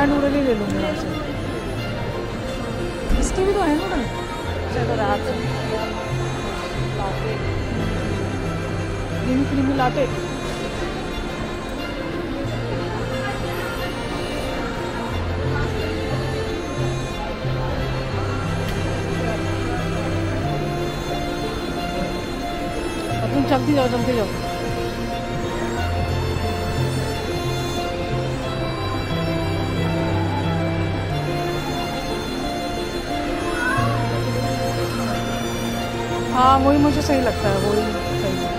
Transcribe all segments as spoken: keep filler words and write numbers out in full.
पंखा नूडल ही ले लूँगी यहाँ से। इसकी भी तो है ना। चलो रात लाते क्रीमी क्रीमी लाते। तुम जल्दी जाओ जल्दी जाओ। हाँ वही मुझे सही लगता है, वही सही है।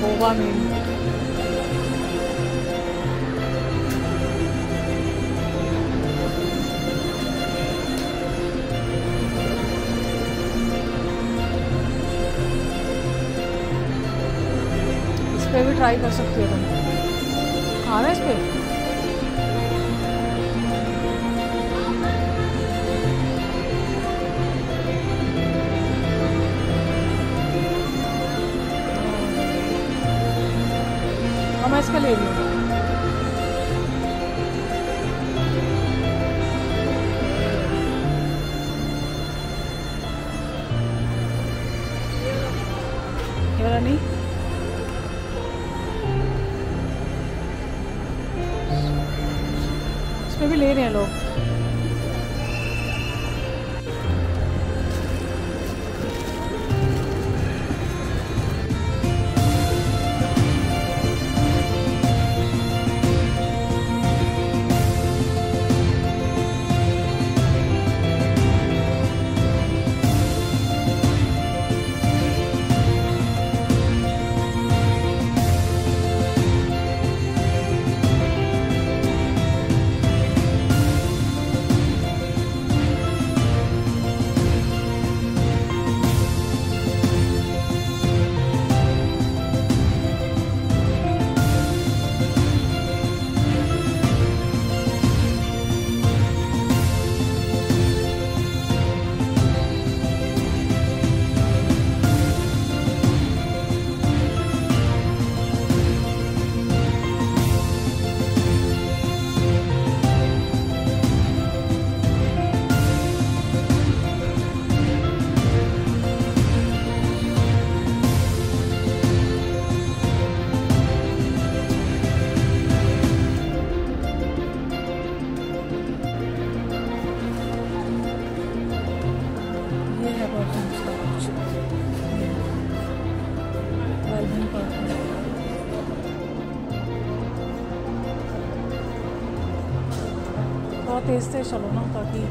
गोवा में इस पर भी ट्राई कर सकती हो तुम, खाना है इस पर। मैं इसका ले रही हूँ। ये वाला नहीं, इसमें भी ले रहे हैं लोग। बहुत तेज से चलो ना ताकि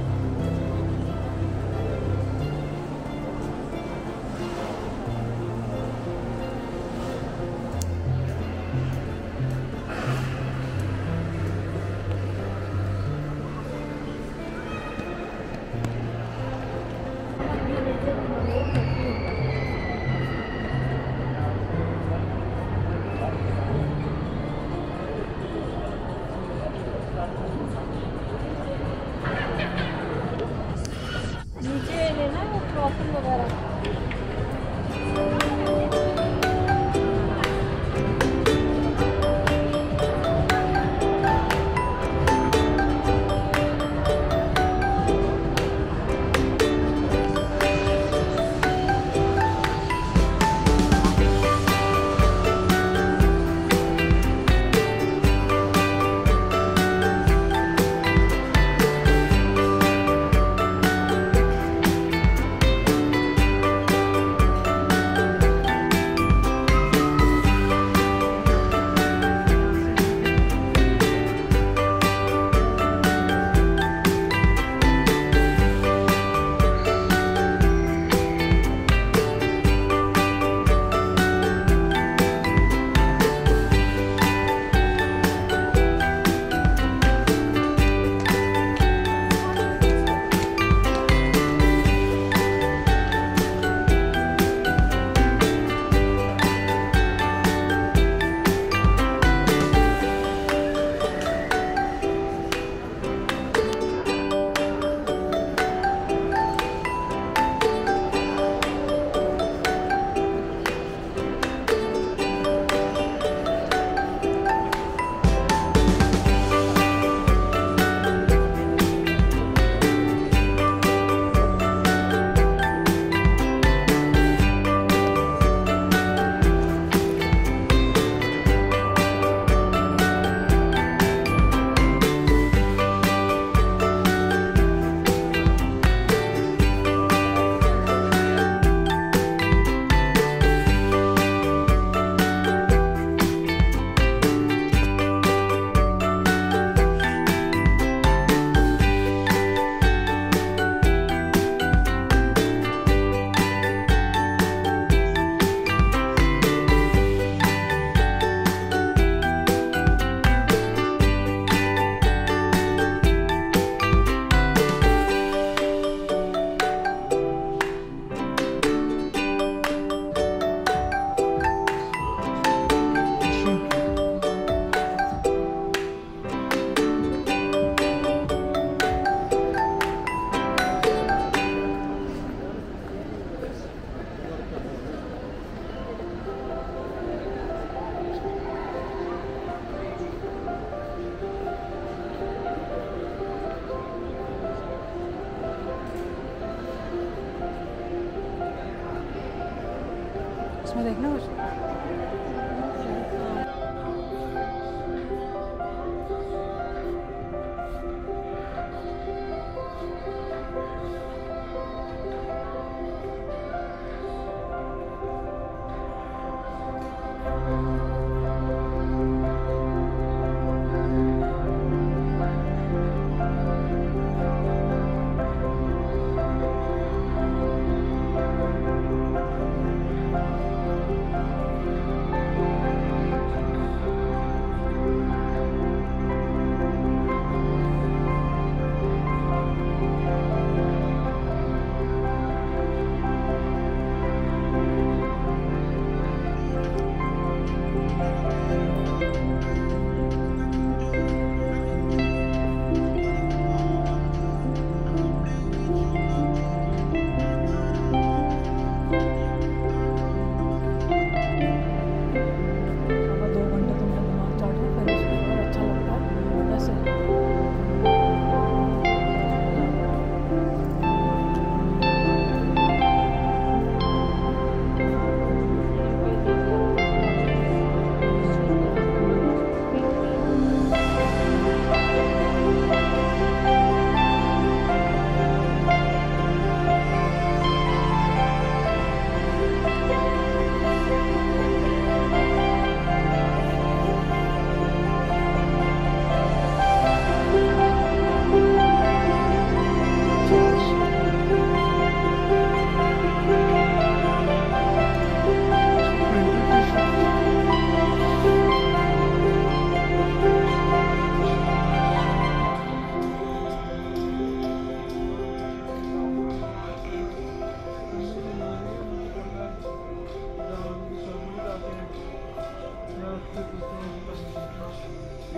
इसमें देखना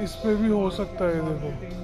इस पे भी हो सकता है। देखो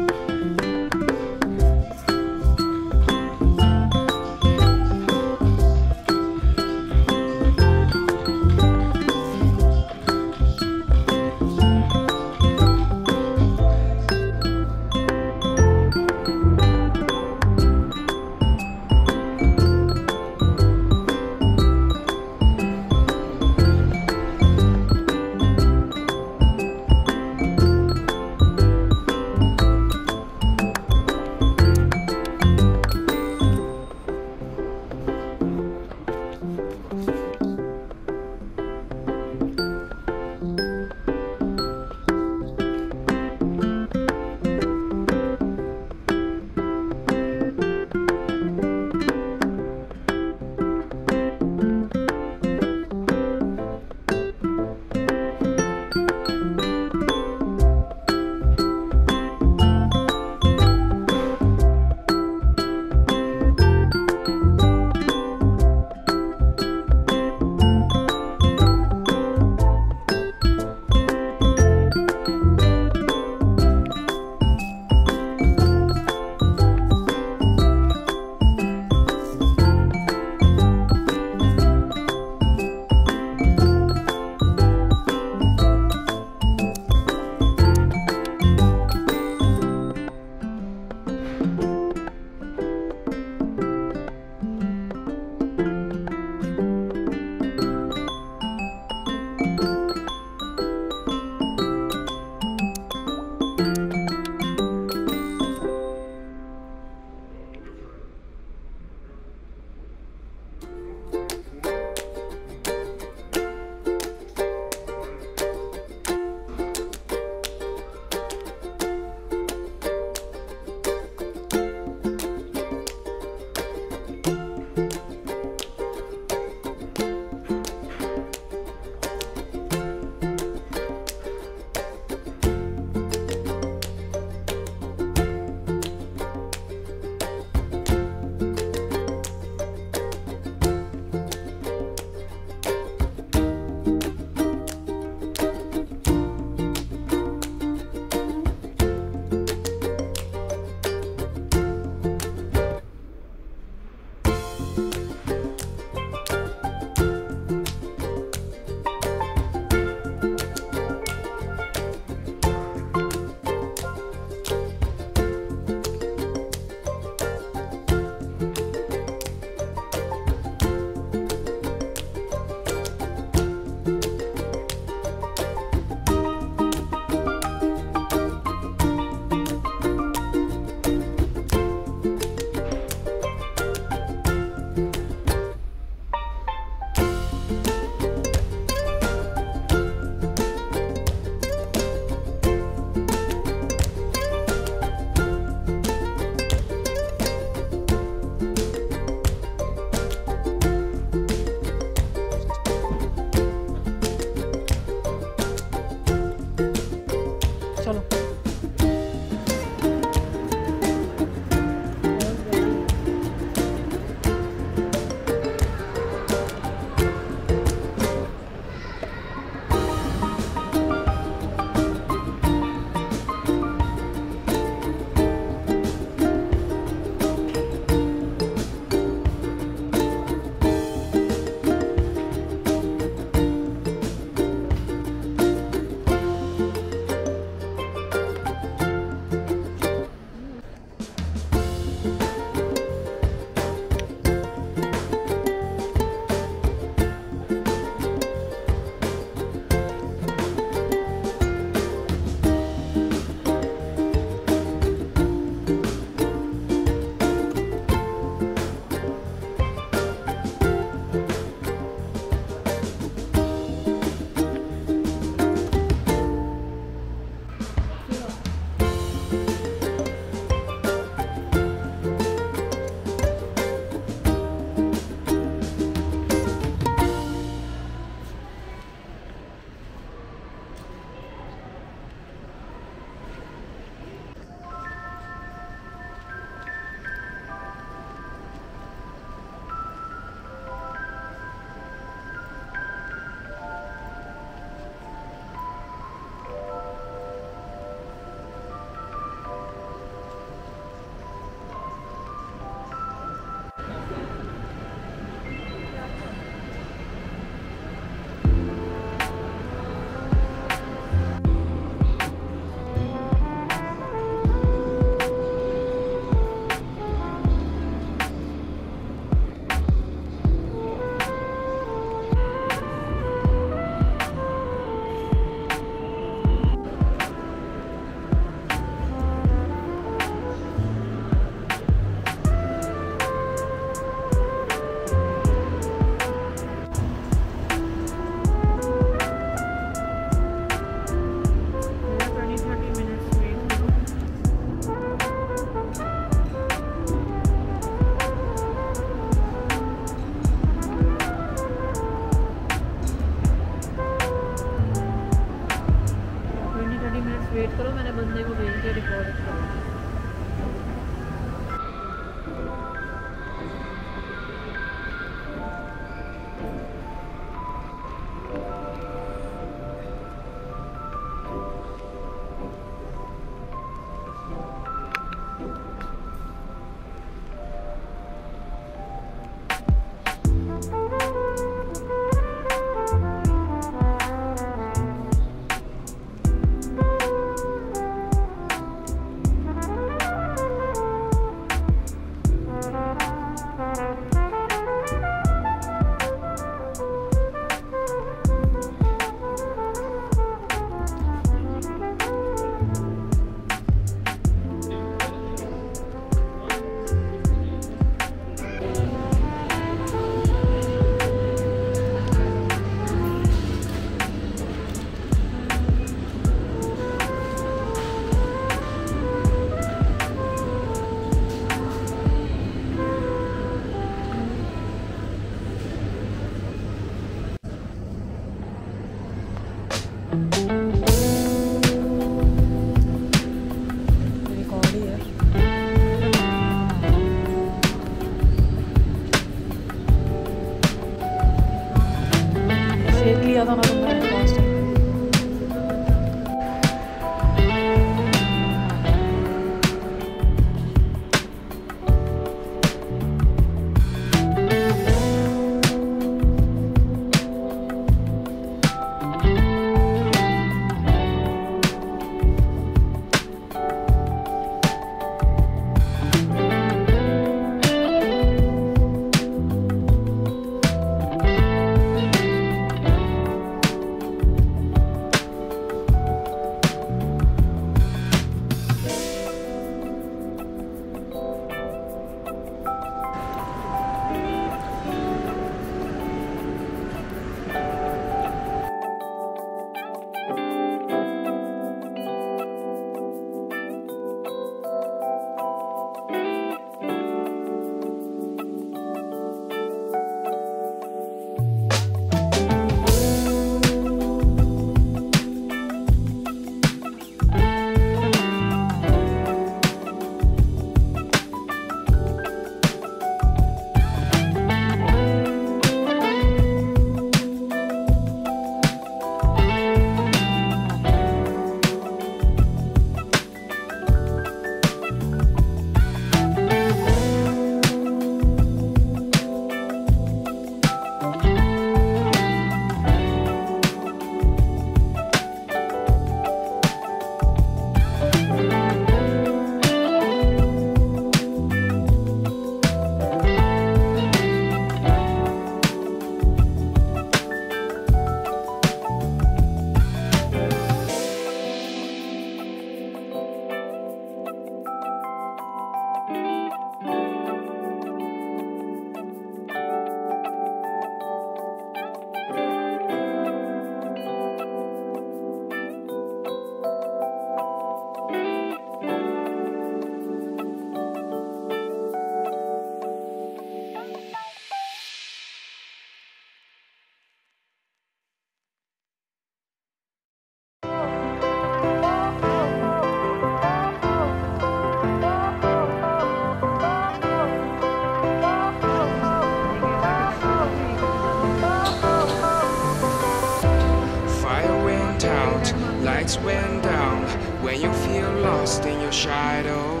Lights went down. When you feel lost in your shadow,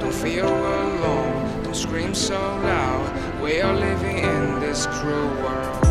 don't feel alone, don't scream so loud. We are living in this cruel world.